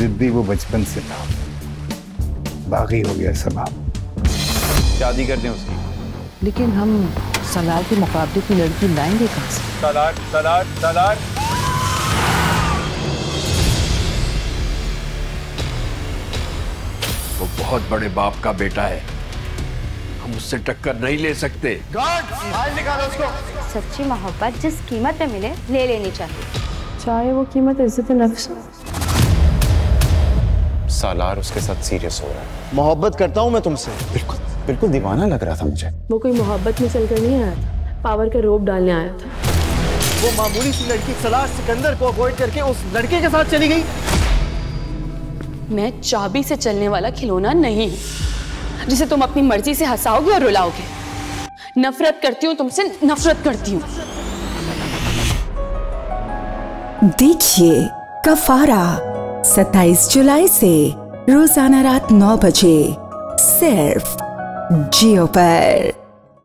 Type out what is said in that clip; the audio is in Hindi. जिद्दी वो बचपन से था, बागी हो गया सब। आप शादी कर दें उसकी, लेकिन हम सलार के मुकाबले की लड़की लाएंगे कहाँ से? सलार, सलार, सलार। वो बहुत बड़े बाप का बेटा है, हम उससे टक्कर नहीं ले सकते। गार्ड निकालो उसको। सच्ची मोहब्बत जिस कीमत पे मिले ले लेनी चाहिए, चाहे वो कीमत इज्जत नफ्स। सालार उसके साथ सीरियस हो रहा है। मोहब्बत करता हूँ मैं तुमसे। बिल्कुल बिल्कुल दीवाना लग रहा था मुझे। वो कोई मोहब्बत में चलकर नहीं आया था, पावर का रोप डालने आया था। वो मामूली सी लड़की सलार सिकंदर को अवॉइड करके उस लड़के के साथ चली गई। मैं चाबी से चलने वाला खिलौना नहीं हूँ जिसे तुम अपनी मर्जी से हंसाओगे और रुलाओगे। नफरत करती हूँ तुमसे, नफरत करती हूँ। देखिए कफारा 27 जुलाई से रोजाना रात 9 बजे सिर्फ जियो पर।